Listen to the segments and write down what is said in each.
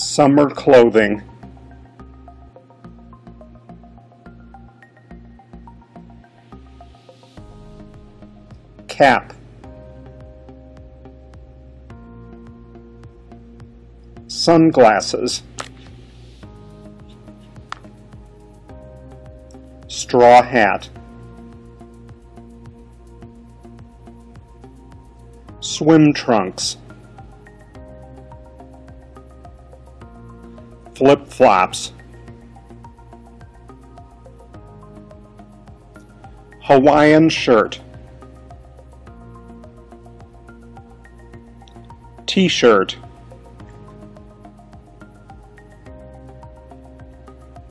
Summer clothing. Cap. Sunglasses. Straw hat. Swim trunks. Flip-flops. Hawaiian shirt. T-shirt.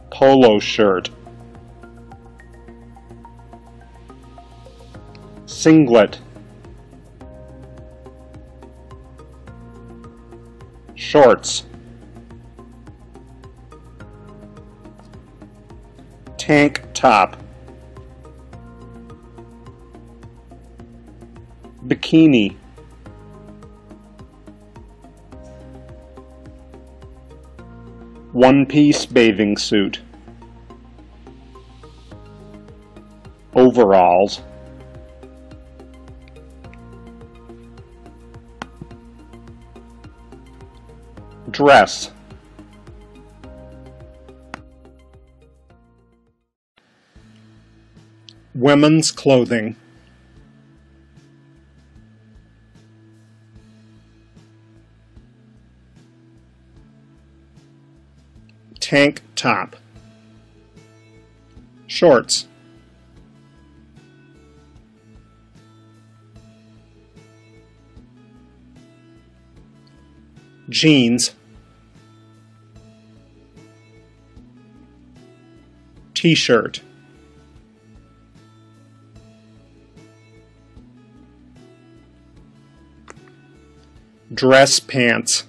Polo shirt. Singlet. Shorts. Tank top. Bikini. One-piece bathing suit. Overalls. Dress. Women's clothing. Tank top. Shorts. Jeans. T-shirt. Dress pants.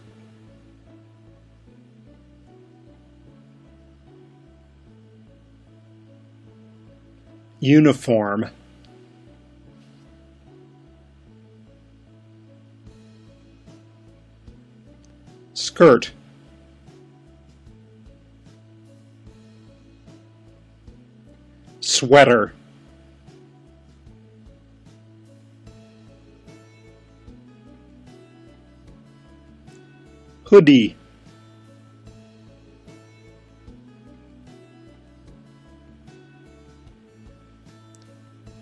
Uniform. Skirt. Sweater. Hoodie.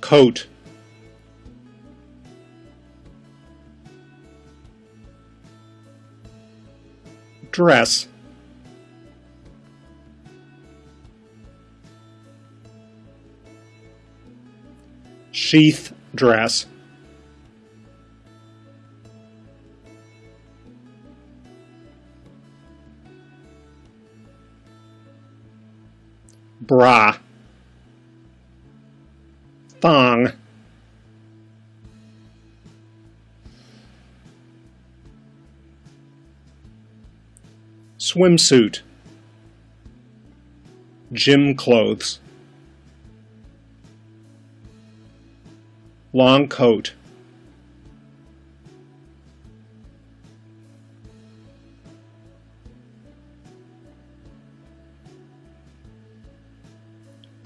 Coat. Dress. Sheath dress. Bra. Thong. Swimsuit. Gym clothes. Long coat.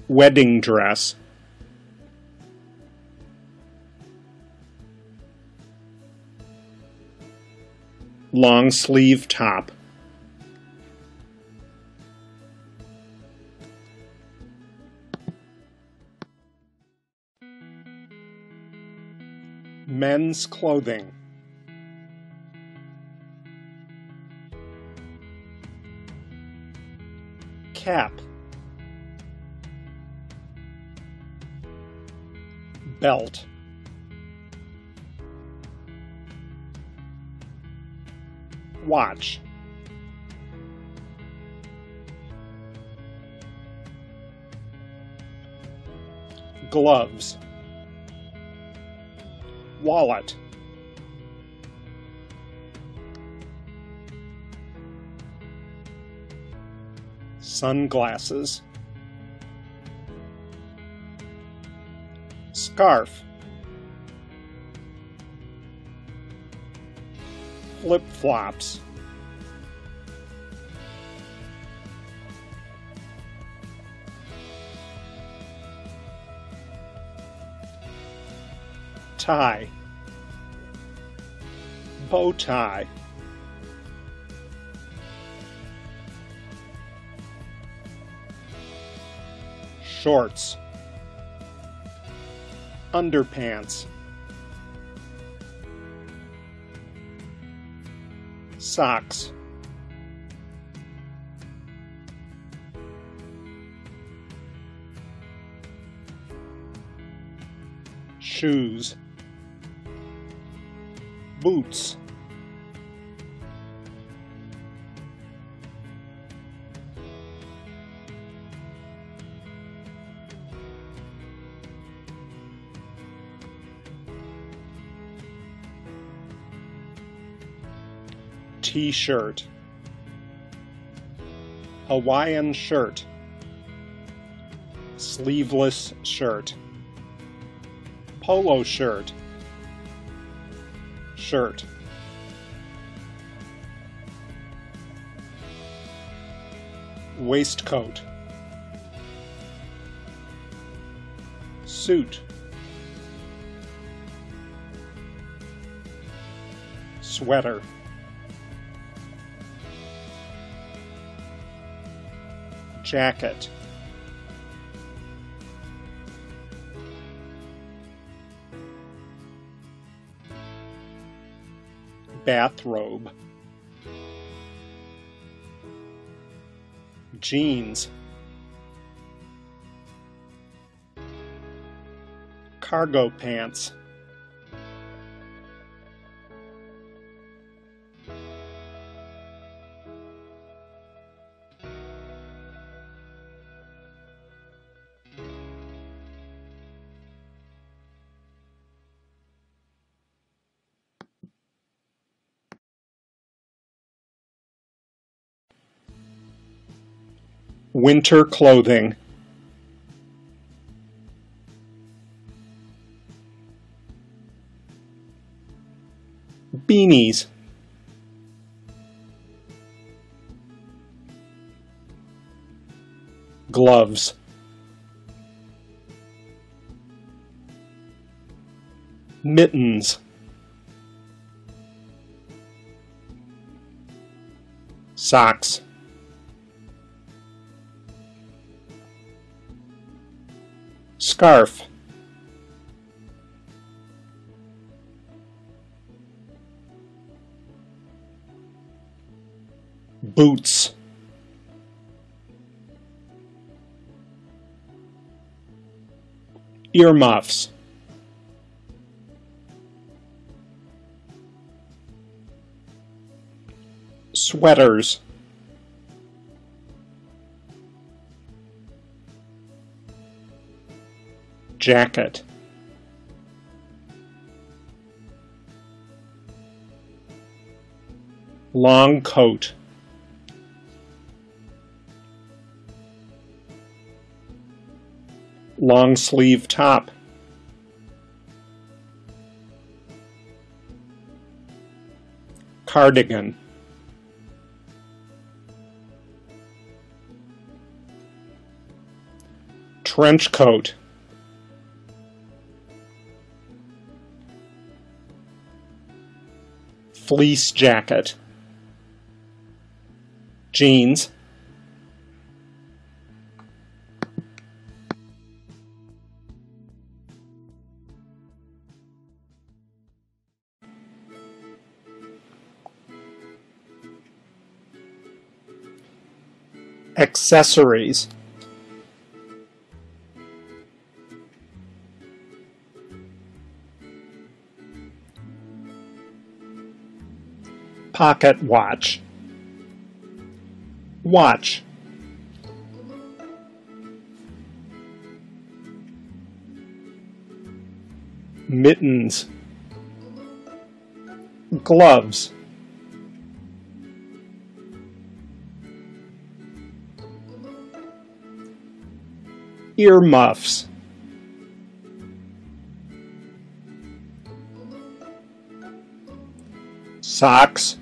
Wedding dress. Long sleeve top. Men's clothing. Cap. Belt. Watch. Gloves. Wallet. Sunglasses. Scarf. Flip-flops. tie, bow tie, shorts, underpants, socks, shoes, boots, t-shirt, Hawaiian shirt, sleeveless shirt, polo shirt, shirt, waistcoat, suit, sweater, jacket, bathrobe, jeans, cargo pants, winter clothing, beanies, gloves, mittens, socks, scarf, boots, earmuffs, sweaters, jacket, long coat, long sleeve top, cardigan, trench coat, fleece jacket, jeans, accessories, pocket watch, watch, mittens, gloves, earmuffs, socks,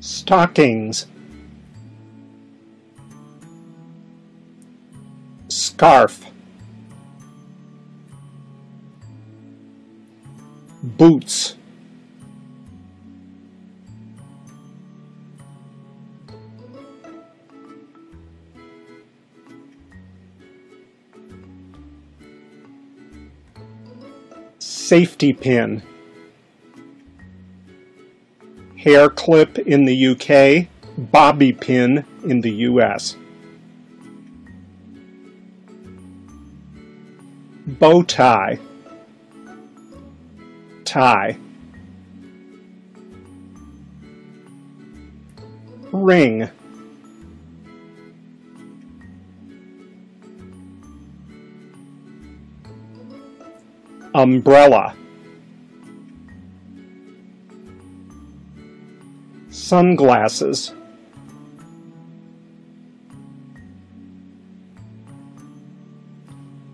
stockings, scarf, boots. Safety pin. Hair clip in the UK, bobby pin in the US. Bow tie. Tie. Ring. Umbrella. Sunglasses.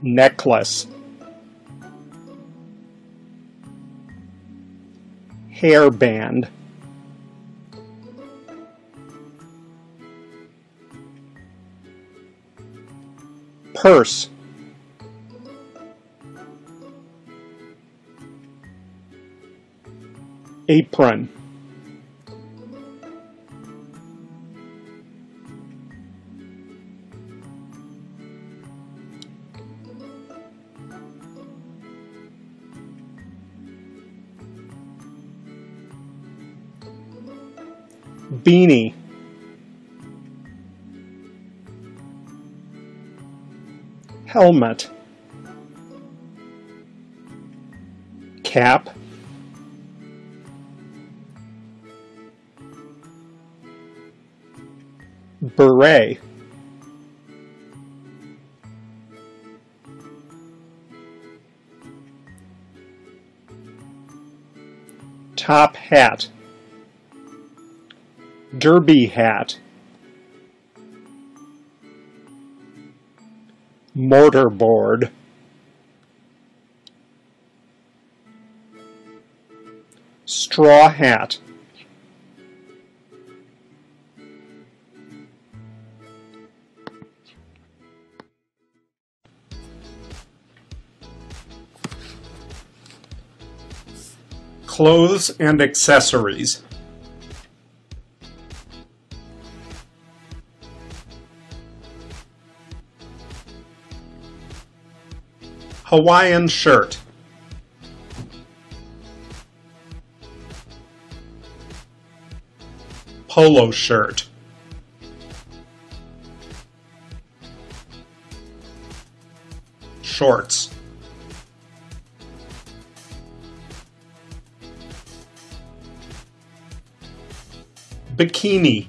Necklace. Hairband. Purse. Apron. Beanie. Helmet. Cap. Beret. Top hat. Derby hat. Mortarboard. Straw hat. Clothes and accessories. Hawaiian shirt. Polo shirt. Shorts. Bikini.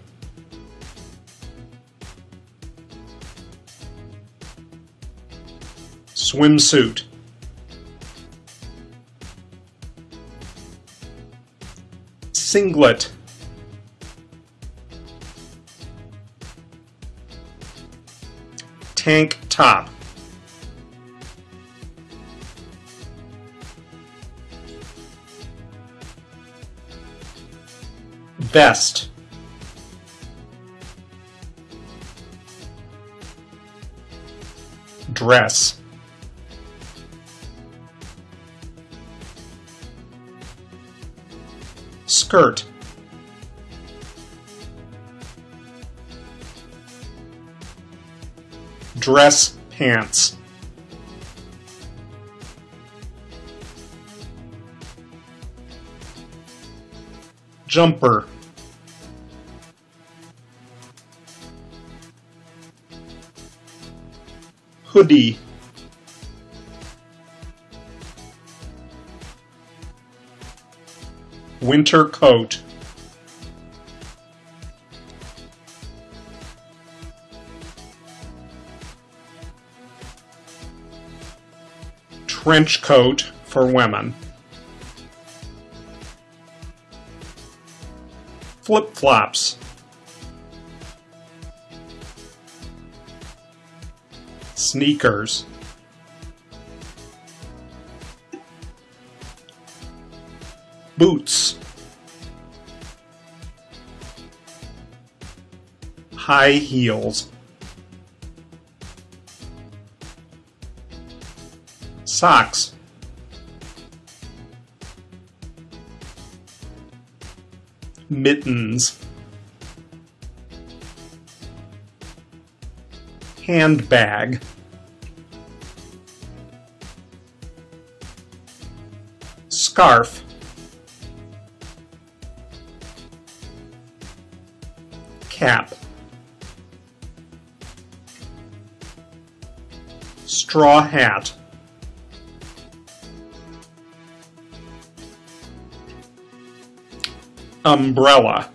Swimsuit. Singlet. Tank top. Vest. Dress. Skirt. Dress pants. Jumper. Hoodie. Winter coat. Trench coat for women. Flip-flops. Sneakers. Boots. High heels. Socks. mittens, handbag, scarf, cap, straw hat, umbrella.